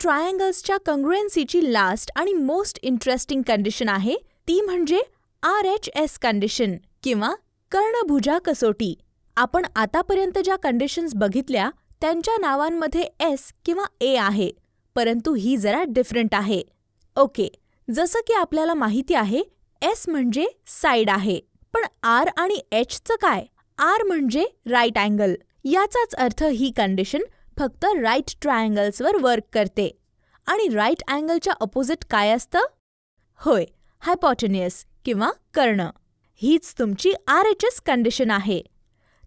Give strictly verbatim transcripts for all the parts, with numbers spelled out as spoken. ट्रायंगल्सच्या कॉन्ग्रुएन्सीची लास्ट आणि most interesting condition आहे ती म्हणजे आर एच एस कंडिशन किंवा कर्णभुजा कसोटी। आपण आतापर्यंत ज्या कंडिशन्स बघितल्या त्यांच्या नावांमध्ये एस किंवा ए आहे, परंतु ही जरा डिफरंट आहे। ओके, जसं की आपल्याला माहिती आहे एस म्हणजे साइड आहे, पण आर आणि एच चं काय? आर म्हणजे राइट अँगल। याचाच अर्थ ही कंडिशन फक्त राइट ट्रायंगल्सवर वर्क करते। आणि राइट अँगलच्या ऑपोजिट काय असतं? होय, हायपोटेन्यूस किंवा कर्ण। हीच तुमची आर एच एस कंडिशन आहे।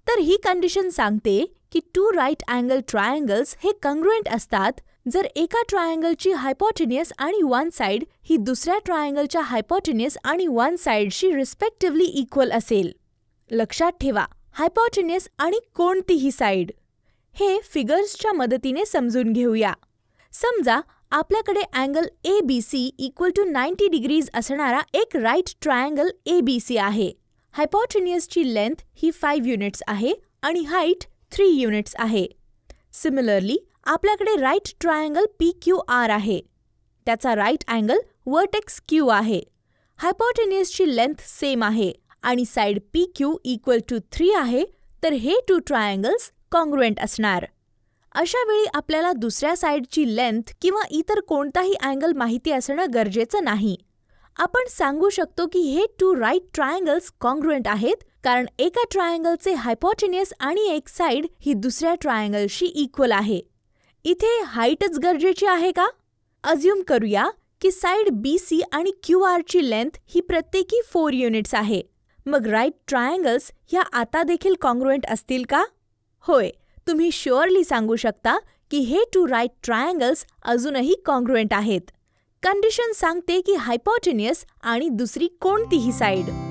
तर ही कंडिशन सांगते की टू राइट अँगल ट्रायंगल्स हे कॉन्ग्रुएंट असतात जर एका ट्रायंगलची हायपोटेन्यूस आणि वन साइड ही दुसऱ्या ट्रायंगलच्या हायपोटेन्यूस आणि वन साइडशी रिस्पेक्टिव्हली इक्वल असेल। लक्षात ठेवा, हायपोटेन्यूस आणि कोणतीही साइड हे फिगर्सच्या मदतीने समजून घेऊया। समजा आपल्याकडे angle A B C equal to ninety degrees असणारा एक right triangle A B C आहे। हायपोटेन्यूसची लेंथ ही फाइव युनिट्स आहे आणि हाइट थ्री युनिट्स आहे। सिमिलरली आपल्याकडे right triangle P Q R आहे, त्याचा राइट अँगल वर्टेक्स क्यू आहे। हायपोटेन्यूसची लेंथ सेम आहे आणि side P Q equal to three आहे, तर हे टू ट्रायंगल्स कॉन्ग्रुएंट असणार। अशा वेळी आपल्याला दुसऱ्या साइडची लेंथ किंवा इतर कोणताही अँगल माहिती असणं गरजेचं नाही। आपण सांगू शकतो की हे टू राइट ट्रायंगल्स कॉन्ग्रुएंट आहेत कारण एका ट्रायंगलचे हायपोटेन्यूस आणि एक साइड ही दुसऱ्या ट्रायंगलशी इक्वल आहे। इथे हाइटच गरजेची आहे का? अज्यूम करूया की साइड बी सी आणि क्यू आर ची लेंथ ही प्रत्येकी फोर युनिट्स आहे। मग राइट ट्रायंगल्स ह्या आता देखील कॉन्ग्रुएंट असतील का? होय, तुम्ही श्योरली सांगू शकता की हे टू राइट ट्रायंगल्स अजूनही कॉन्ग्रुएंट आहेत। कंडिशन सांगते की हायपोटेन्यूस आणि दुसरी कोणतीही साइड।